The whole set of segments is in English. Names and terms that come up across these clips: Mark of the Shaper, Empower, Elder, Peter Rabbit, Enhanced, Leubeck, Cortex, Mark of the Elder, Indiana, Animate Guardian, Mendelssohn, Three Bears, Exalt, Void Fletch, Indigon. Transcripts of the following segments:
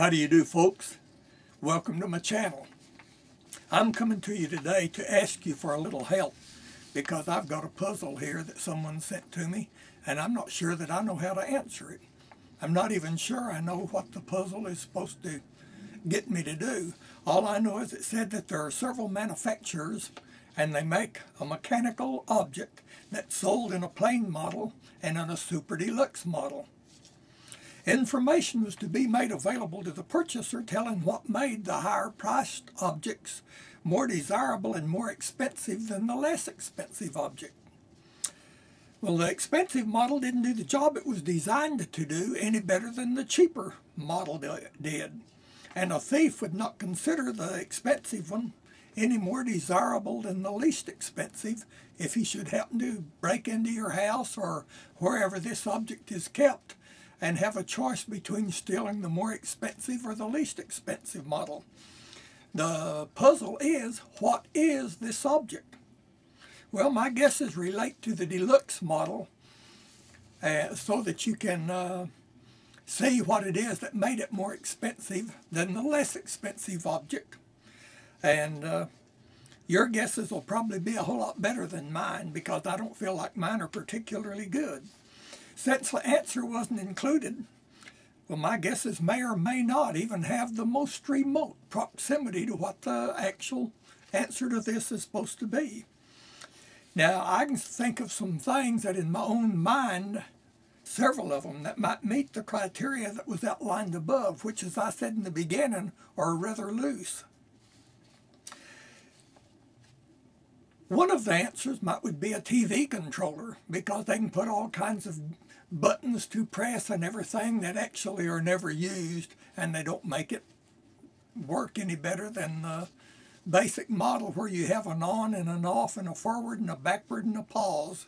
How do you do, folks? Welcome to my channel. I'm coming to you today to ask you for a little help because I've got a puzzle here that someone sent to me and I'm not sure that I know how to answer it. I'm not even sure I know what the puzzle is supposed to get me to do. All I know is it said that there are several manufacturers and they make a mechanical object that's sold in a plain model and in a super deluxe model. Information was to be made available to the purchaser telling what made the higher-priced objects more desirable and more expensive than the less expensive object. Well, the expensive model didn't do the job it was designed to do any better than the cheaper model did. And a thief would not consider the expensive one any more desirable than the least expensive if he should happen to break into your house or wherever this object is kept and have a choice between stealing the more expensive or the least expensive model. The puzzle is, what is this object? Well, my guesses relate to the deluxe model so that you can see what it is that made it more expensive than the less expensive object. And your guesses will probably be a whole lot better than mine because I don't feel like mine are particularly good. Since the answer wasn't included, well, my guesses may or may not even have the most remote proximity to what the actual answer to this is supposed to be. Now, I can think of some things that in my own mind, several of them, that might meet the criteria that was outlined above, which, as I said in the beginning, are rather loose. One of the answers would be a TV controller because they can put all kinds of buttons to press and everything that actually are never used and they don't make it work any better than the basic model where you have an on and an off and a forward and a backward and a pause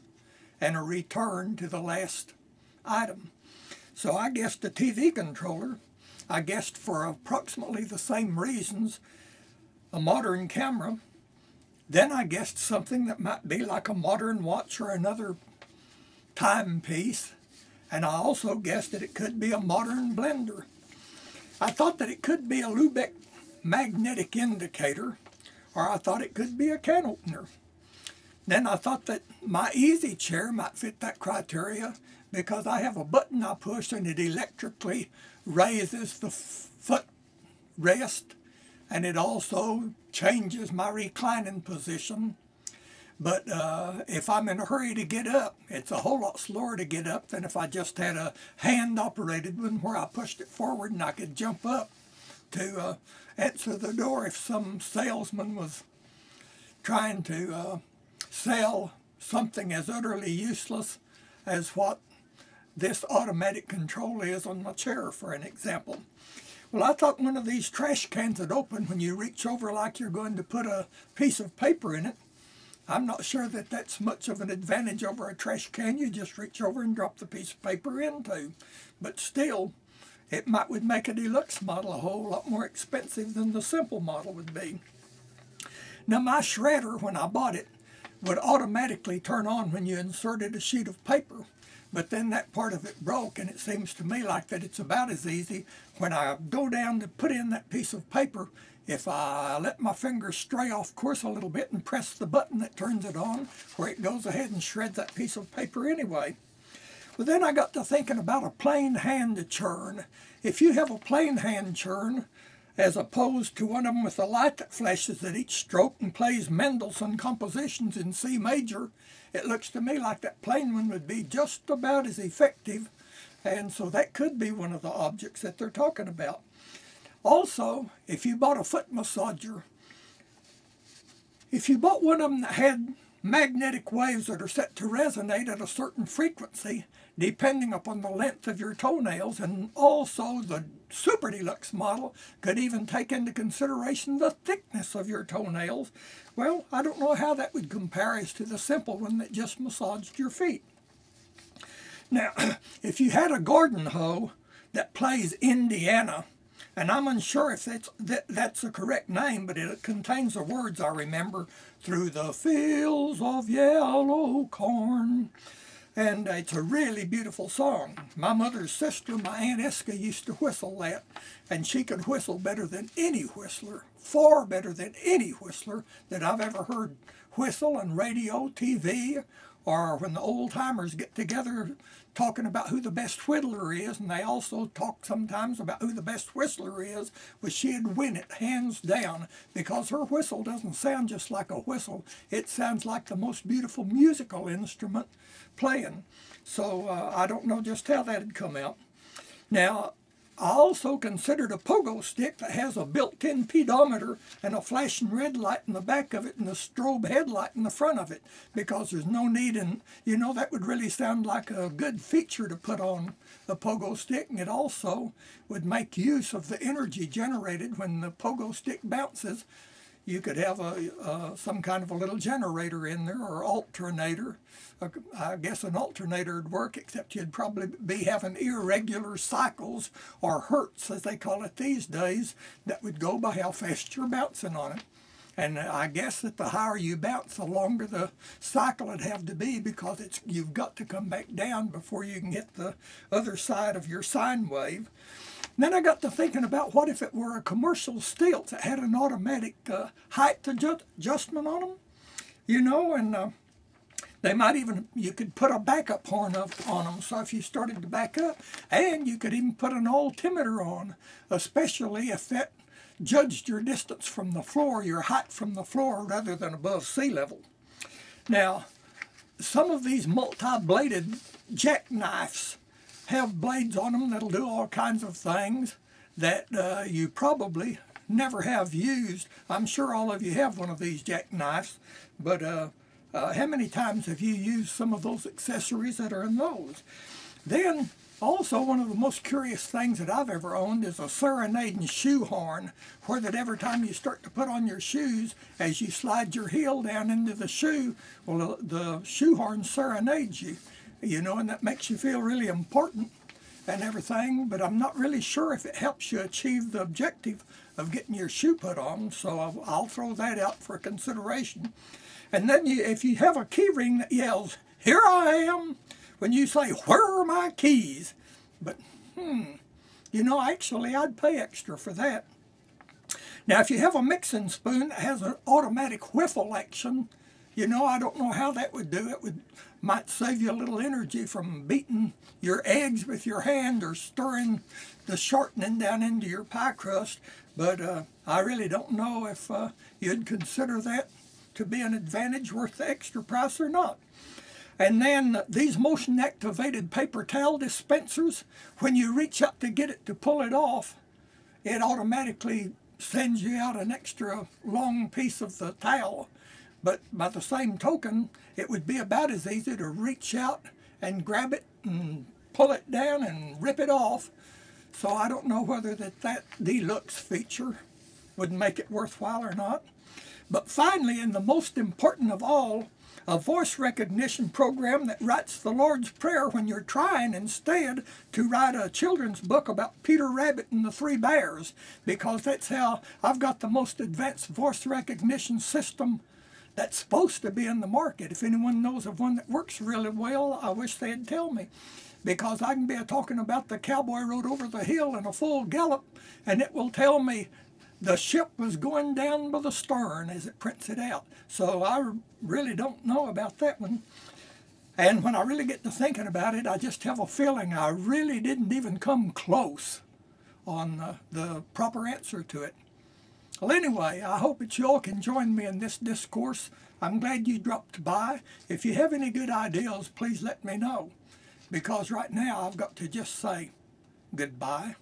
and a return to the last item. So I guessed the TV controller. I guessed for approximately the same reasons a modern camera. Then I guessed something that might be like a modern watch or another timepiece. And I also guessed that it could be a modern blender. I thought that it could be a Leubeck magnetic indicator, or I thought it could be a can opener. Then I thought that my easy chair might fit that criteria because I have a button I push and it electrically raises the foot rest. And it also changes my reclining position. But if I'm in a hurry to get up, it's a whole lot slower to get up than if I just had a hand-operated one where I pushed it forward and I could jump up to answer the door if some salesman was trying to sell something as utterly useless as what this automatic control is on my chair, for an example. Well, I thought one of these trash cans would open when you reach over like you're going to put a piece of paper in it. I'm not sure that that's much of an advantage over a trash can you just reach over and drop the piece of paper into. But still, it would make a deluxe model a whole lot more expensive than the simple model would be. Now, my shredder, when I bought it, would automatically turn on when you inserted a sheet of paper. But then that part of it broke, and it seems to me like that it's about as easy when I go down to put in that piece of paper. If I let my finger stray off course a little bit and press the button that turns it on, where it goes ahead and shreds that piece of paper anyway. Well, then I got to thinking about a plain hand churn. If you have a plain hand churn, as opposed to one of them with a light that flashes at each stroke and plays Mendelssohn compositions in C major, it looks to me like that plain one would be just about as effective, and so that could be one of the objects that they're talking about. Also, if you bought a foot massager, if you bought one of them that had magnetic waves that are set to resonate at a certain frequency, depending upon the length of your toenails, and also the super deluxe model could even take into consideration the thickness of your toenails. Well, I don't know how that would compare as to the simple one that just massaged your feet. Now, if you had a garden hoe that plays Indiana, and I'm unsure if that's the correct name, but it contains the words I remember, through the fields of yellow corn. And it's a really beautiful song. My mother's sister, my Aunt Eska, used to whistle that, and she could whistle better than any whistler, far better than any whistler that I've ever heard whistle on radio, TV, or when the old-timers get together talking about who the best whittler is, and they also talk sometimes about who the best whistler is, but she'd win it hands down because her whistle doesn't sound just like a whistle. It sounds like the most beautiful musical instrument playing. So I don't know just how that had come out. Now, I also considered a pogo stick that has a built-in pedometer and a flashing red light in the back of it and a strobe headlight in the front of it, because there's no need, and you know, that would really sound like a good feature to put on a pogo stick, and it also would make use of the energy generated when the pogo stick bounces. You could have some kind of a little generator in there, or alternator. I guess an alternator would work, except you'd probably be having irregular cycles, or hertz as they call it these days, that would go by how fast you're bouncing on it. And I guess that the higher you bounce, the longer the cycle would have to be, because it's, you've got to come back down before you can hit the other side of your sine wave. Then I got to thinking about, what if it were a commercial stilt that had an automatic height adjustment on them, you know, and they might even, you could put a backup horn up on them, so if you started to back up, and you could even put an altimeter on, especially if that judged your distance from the floor, your height from the floor, rather than above sea level. Now, some of these multi-bladed jackknives have blades on them that'll do all kinds of things that you probably never have used. I'm sure all of you have one of these jackknives, but how many times have you used some of those accessories that are in those? Then, also, one of the most curious things that I've ever owned is a serenading shoe horn, where that every time you start to put on your shoes, as you slide your heel down into the shoe, well, the shoe horn serenades you. You know, and that makes you feel really important and everything, but I'm not really sure if it helps you achieve the objective of getting your shoe put on, so I'll throw that out for consideration. And then if you have a key ring that yells, "Here I am," when you say, "Where are my keys?" But, you know, actually I'd pay extra for that. Now, if you have a mixing spoon that has an automatic whiffle action, you know, I don't know how that would do. It might save you a little energy from beating your eggs with your hand or stirring the shortening down into your pie crust. But I really don't know if you'd consider that to be an advantage worth the extra price or not. And then these motion-activated paper towel dispensers, when you reach up to get it to pull it off, it automatically sends you out an extra long piece of the towel. But by the same token, it would be about as easy to reach out and grab it and pull it down and rip it off. So I don't know whether that deluxe feature would make it worthwhile or not. But finally, and the most important of all, a voice recognition program that writes the Lord's Prayer when you're trying instead to write a children's book about Peter Rabbit and the Three Bears, because that's how I've got the most advanced voice recognition system that's supposed to be in the market. If anyone knows of one that works really well, I wish they'd tell me, because I can be talking about the cowboy rode over the hill in a full gallop, and it will tell me the ship was going down by the stern as it prints it out. So I really don't know about that one. And when I really get to thinking about it, I just have a feeling I really didn't even come close on the proper answer to it. Well, anyway, I hope that you all can join me in this discourse. I'm glad you dropped by. If you have any good ideas, please let me know, because right now I've got to just say goodbye.